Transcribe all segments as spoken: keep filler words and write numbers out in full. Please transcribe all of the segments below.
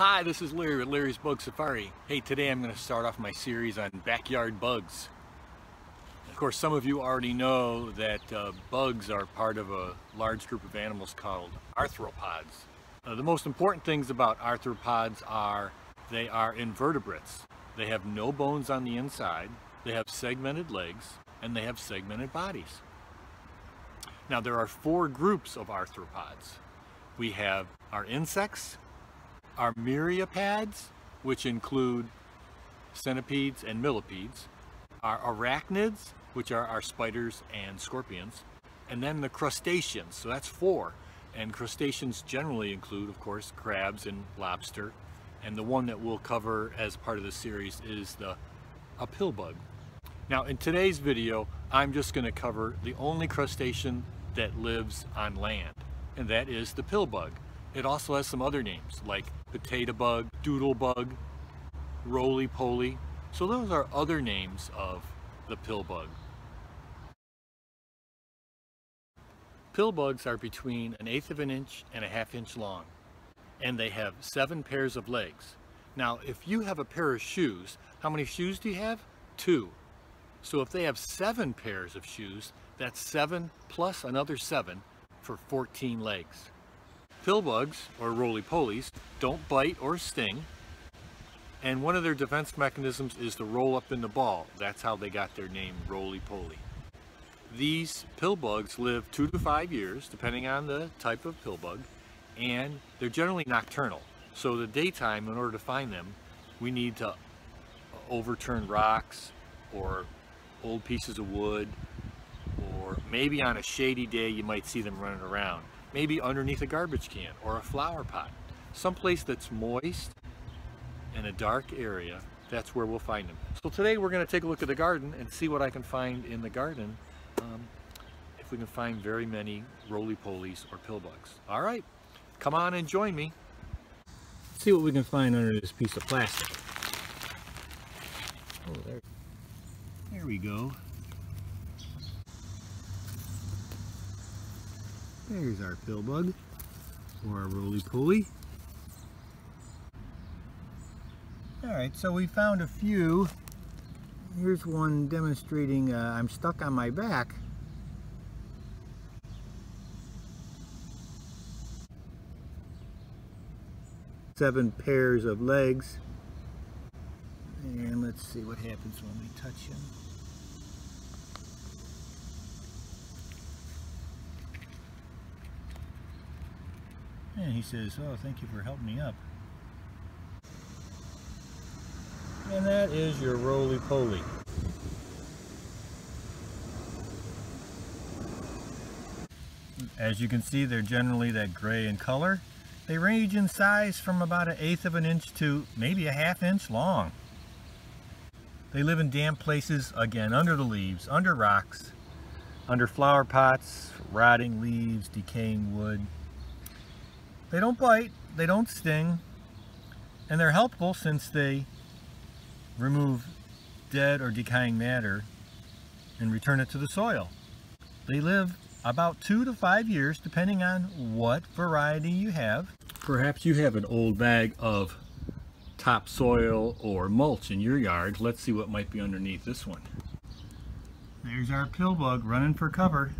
Hi, this is Larry with Larry's Bug Safari. Hey, today I'm going to start off my series on backyard bugs. Of course, some of you already know that uh, bugs are part of a large group of animals called arthropods. Uh, the most important things about arthropods are they are invertebrates. They have no bones on the inside, they have segmented legs, and they have segmented bodies. Now, there are four groups of arthropods. We have our insects, our myriapods, which include centipedes and millipedes, our arachnids, which are our spiders and scorpions, and then the crustaceans. So that's four. And crustaceans generally include, of course, crabs and lobster. And the one that we'll cover as part of the series is the uphill bug. Now, in today's video, I'm just going to cover the only crustacean that lives on land, and that is the pill bug. It also has some other names like potato bug, doodle bug, roly-poly. So those are other names of the pill bug. Pill bugs are between an eighth of an inch and a half inch long, and they have seven pairs of legs. Now, if you have a pair of shoes, how many shoes do you have? Two. So if they have seven pairs of shoes, that's seven plus another seven for fourteen legs. Pill bugs, or roly-polies, don't bite or sting, and one of their defense mechanisms is to roll up in the ball. That's how they got their name, roly-poly. These pill bugs live two to five years, depending on the type of pill bug, and they're generally nocturnal. So the daytime, in order to find them, we need to overturn rocks or old pieces of wood, or maybe on a shady day you might see them running around. Maybe underneath a garbage can or a flower pot. Someplace that's moist and a dark area, that's where we'll find them. So today we're going to take a look at the garden and see what I can find in the garden, um, if we can find very many roly-polies or pill bugs. All right, come on and join me. Let's see what we can find under this piece of plastic. Oh, there, there we go. There's our pill bug, or our roly-poly. Alright, so we found a few. Here's one demonstrating uh, I'm stuck on my back. Seven pairs of legs. And let's see what happens when we touch him. And he says, oh, thank you for helping me up. And that is your roly-poly. As you can see, they're generally that gray in color. They range in size from about an eighth of an inch to maybe a half inch long. They live in damp places, again, under the leaves, under rocks, under flower pots, rotting leaves, decaying wood. They don't bite, they don't sting, and they're helpful since they remove dead or decaying matter and return it to the soil. They live about two to five years depending on what variety you have. Perhaps you have an old bag of topsoil or mulch in your yard. Let's see what might be underneath this one. There's our pill bug running for cover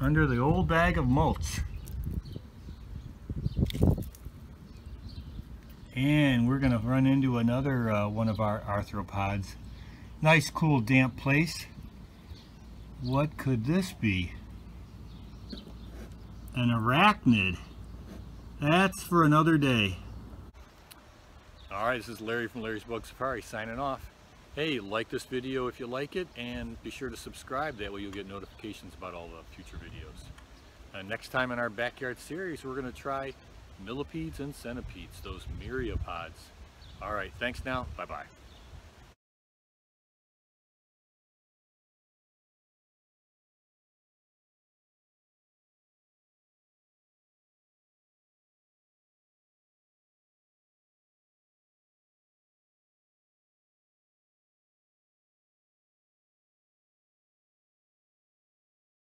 under the old bag of mulch. And we're going to run into another uh, one of our arthropods. Nice, cool, damp place. What could this be? An arachnid. That's for another day. All right, this is Larry from Larry's Bug Safari signing off. Hey, like this video if you like it, and be sure to subscribe. That way you'll get notifications about all the future videos. Uh, next time in our backyard series, we're going to try millipedes and centipedes, those myriapods. All right, thanks now. Bye-bye.